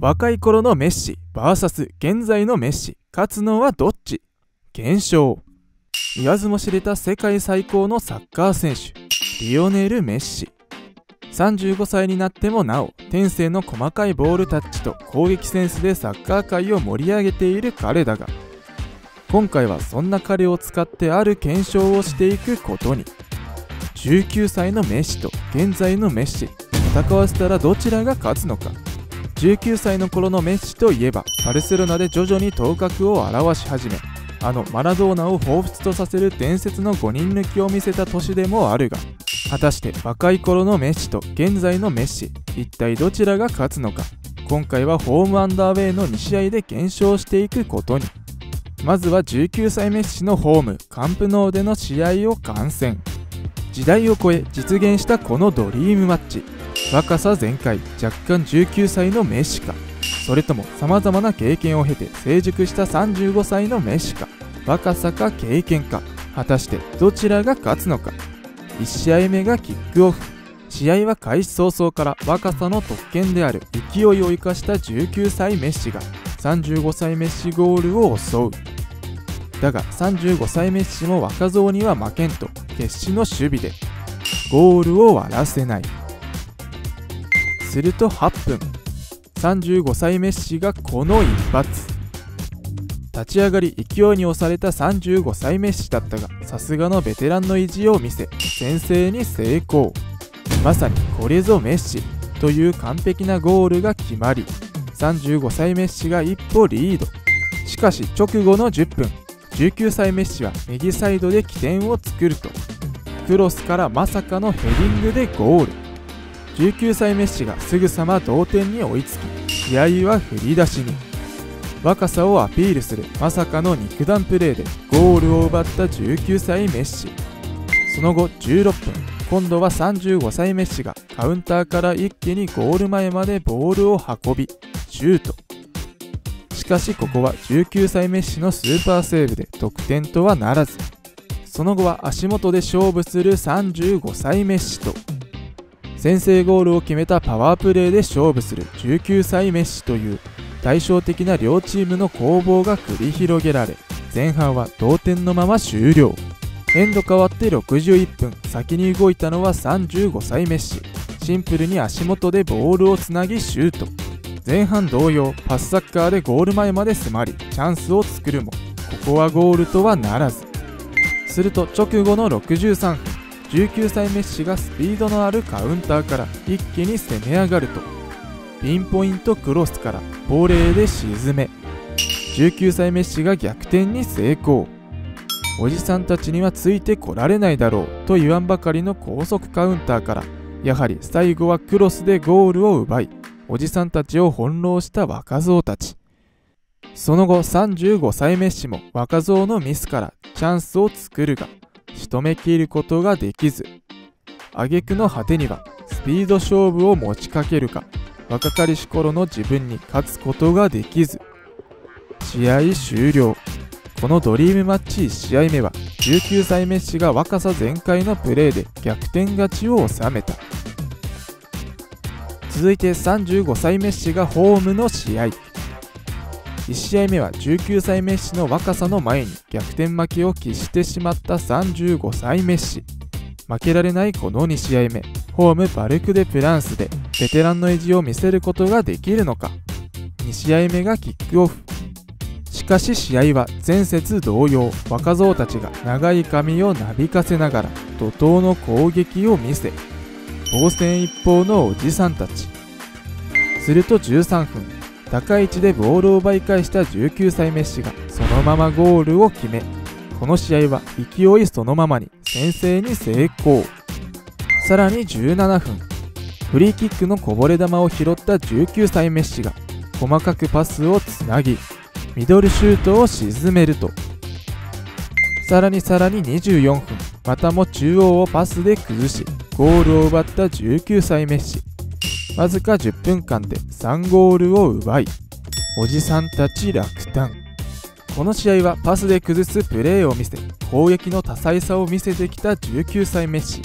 若い頃のメッシ VS 現在のメッシ、勝つのはどっち？検証。言わずも知れた世界最高のサッカー選手リオネル・メッシ。35歳になってもなお天性の細かいボールタッチと攻撃センスでサッカー界を盛り上げている彼だが、今回はそんな彼を使ってある検証をしていくことに。19歳のメッシと現在のメッシ、戦わせたらどちらが勝つのか。19歳の頃のメッシといえばバルセロナで徐々に頭角を現し始め、あのマラドーナを彷彿とさせる伝説の5人抜きを見せた年でもあるが、果たして若い頃のメッシと現在のメッシ、一体どちらが勝つのか。今回はホームアンダーウェイの2試合で検証していくことに。まずは19歳メッシのホームカンプノーでの試合を観戦。時代を超え実現したこのドリームマッチ、若さ全開、若干19歳のメッシか、それともさまざまな経験を経て成熟した35歳のメッシか。若さか経験か、果たしてどちらが勝つのか。1試合目がキックオフ。試合は開始早々から若さの特権である勢いを生かした19歳メッシが35歳メッシゴールを襲う。だが35歳メッシも若造には負けんと決死の守備でゴールを割らせない。すると8分、35歳メッシがこの一発。立ち上がり勢いに押された35歳メッシだったが、さすがのベテランの意地を見せ先制に成功。まさにこれぞメッシという完璧なゴールが決まり、35歳メッシが一歩リード。しかし直後の10分、19歳メッシは右サイドで起点を作るとクロスからまさかのヘディングでゴール。19歳メッシがすぐさま同点に追いつき、試合は振り出しに。若さをアピールするまさかの肉弾プレーでゴールを奪った19歳メッシ。その後16分、今度は35歳メッシがカウンターから一気にゴール前までボールを運びシュート。しかしここは19歳メッシのスーパーセーブで得点とはならず、その後は足元で勝負する35歳メッシと先制ゴールを決めたパワープレーで勝負する19歳メッシという対照的な両チームの攻防が繰り広げられ、前半は同点のまま終了。エンド変わって61分、先に動いたのは35歳メッシ。シンプルに足元でボールをつなぎシュート。前半同様パスサッカーでゴール前まで迫りチャンスを作るも、ここはゴールとはならず。すると直後の63分、19歳メッシがスピードのあるカウンターから一気に攻め上がるとピンポイントクロスからボレーで沈め、19歳メッシが逆転に成功。おじさんたちにはついてこられないだろうと言わんばかりの高速カウンターから、やはり最後はクロスでゴールを奪い、おじさんたちを翻弄した若造たち。その後35歳メッシも若造のミスからチャンスを作るが、仕留めきることができず、挙句の果てにはスピード勝負を持ちかけるか若かりし頃の自分に勝つことができず、試合終了。このドリームマッチ1試合目は19歳メッシが若さ全開のプレーで逆転勝ちを収めた。続いて35歳メッシがホームの試合。1試合目は19歳メッシの若さの前に逆転負けを喫してしまった35歳メッシ。負けられないこの2試合目、ホームバルク・デ・プランスでベテランの意地を見せることができるのか。2試合目がキックオフ。しかし試合は前節同様、若造たちが長い髪をなびかせながら怒涛の攻撃を見せ、防戦一方のおじさんたち。すると13分、高い位置でボールを奪い返した19歳メッシがそのままゴールを決め、この試合は勢いそのままに先制に成功。さらに17分、フリーキックのこぼれ球を拾った19歳メッシが細かくパスをつなぎミドルシュートを沈めると、さらに24分、またも中央をパスで崩しゴールを奪った19歳メッシ。わずか10分間で3ゴールを奪い、おじさんたち落胆。この試合はパスで崩すプレーを見せ攻撃の多彩さを見せてきた19歳メッシ。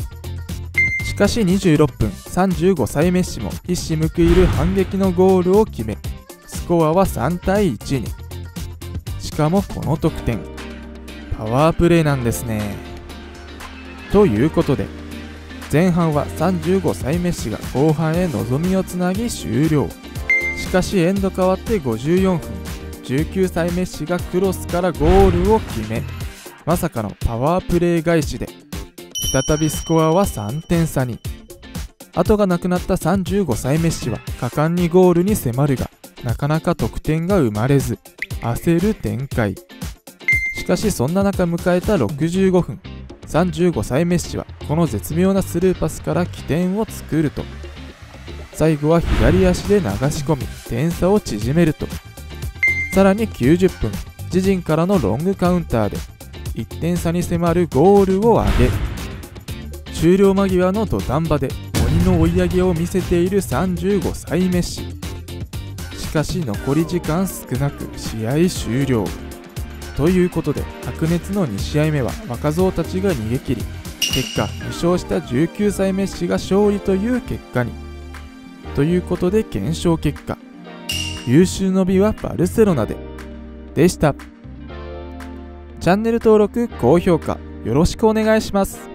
しかし26分、35歳メッシも一矢報いる反撃のゴールを決め、コアは3対1に。しかもこの得点、パワープレイなんですね。ということで、前半は35歳メッシが後半へ望みをつなぎ終了。しかしエンド変わって54分、19歳メッシがクロスからゴールを決め、まさかのパワープレイ返しで再びスコアは3点差に。後がなくなった35歳メッシは果敢にゴールに迫るが、なかなか得点が生まれず焦る展開。しかしそんな中迎えた65分、35歳メッシはこの絶妙なスルーパスから起点を作ると、最後は左足で流し込み点差を縮めると、さらに90分、自陣からのロングカウンターで1点差に迫るゴールを挙げ、終了間際の土壇場で鬼の追い上げを見せている35歳メッシ。しかし残り時間少なく試合終了ということで、白熱の2試合目は若造たちが逃げ切り、結果負傷した19歳メッシが勝利という結果に。ということで検証結果、優秀の美はバルセロナででした。チャンネル登録・高評価よろしくお願いします。